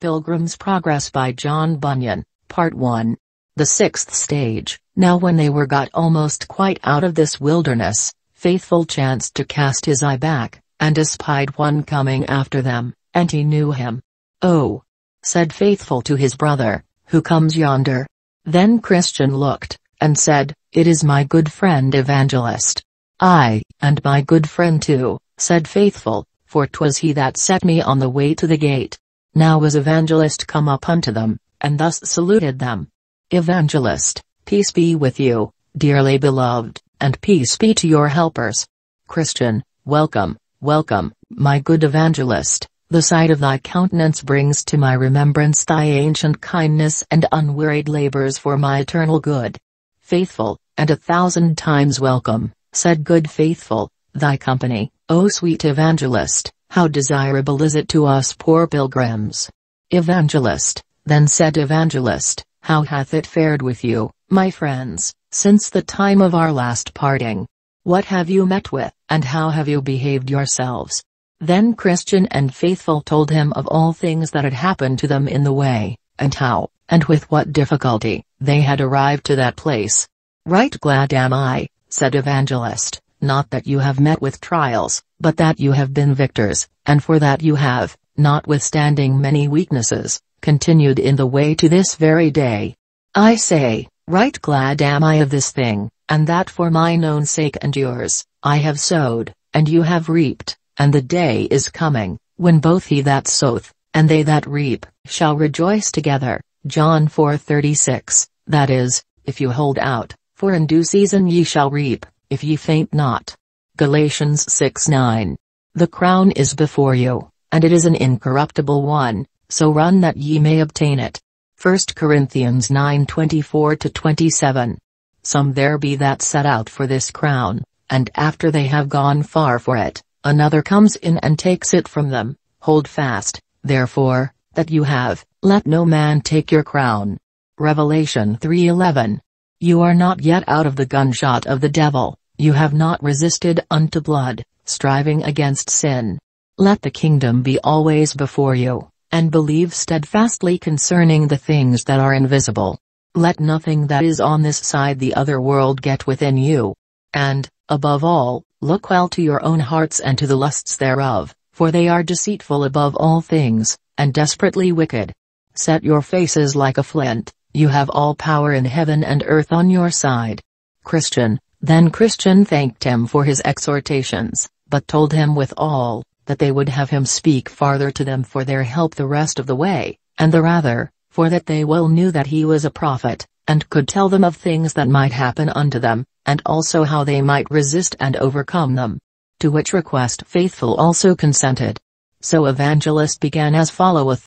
Pilgrim's Progress by John Bunyan, Part 1. The sixth stage. Now when they were got almost quite out of this wilderness, Faithful chanced to cast his eye back, and espied one coming after them, and he knew him. "Oh," said Faithful to his brother, "who comes yonder?" Then Christian looked, and said, "It is my good friend Evangelist." "Aye, and my good friend too," said Faithful, "for 'twas he that set me on the way to the gate." Now was Evangelist come up unto them, and thus saluted them. "Evangelist, peace be with you, dearly beloved, and peace be to your helpers." Christian, "Welcome, welcome, my good Evangelist, the sight of thy countenance brings to my remembrance thy ancient kindness and unwearied labors for my eternal good." "Faithful, and 1,000 times welcome," said good Faithful, "thy company, O sweet Evangelist, how desirable is it to us poor pilgrims." "Evangelist," then said Evangelist, "how hath it fared with you, my friends, since the time of our last parting? What have you met with, and how have you behaved yourselves?" Then Christian and Faithful told him of all things that had happened to them in the way, and how, and with what difficulty, they had arrived to that place. "Right glad am I," said Evangelist, "not that you have met with trials, but that you have been victors, and for that you have, notwithstanding many weaknesses, continued in the way to this very day. I say, right glad am I of this thing, and that for mine own sake and yours, I have sowed, and you have reaped. And the day is coming, when both he that soweth, and they that reap, shall rejoice together." John 4:36, that is, if you hold out, for in due season ye shall reap, if ye faint not. Galatians 6:9. The crown is before you, and it is an incorruptible one, so run that ye may obtain it. 1 Corinthians 9:24-27. Some there be that set out for this crown, and after they have gone far for it, another comes in and takes it from them. Hold fast, therefore, that you have, let no man take your crown. Revelation 3:11. You are not yet out of the gunshot of the devil, you have not resisted unto blood, striving against sin. Let the kingdom be always before you, and believe steadfastly concerning the things that are invisible. Let nothing that is on this side the other world get within you. And, above all, look well to your own hearts and to the lusts thereof, for they are deceitful above all things, and desperately wicked. Set your faces like a flint, you have all power in heaven and earth on your side. Christian, then Christian thanked him for his exhortations, but told him withal, that they would have him speak farther to them for their help the rest of the way, and the rather, for that they well knew that he was a prophet, and could tell them of things that might happen unto them, and also how they might resist and overcome them. To which request Faithful also consented. So Evangelist began as followeth.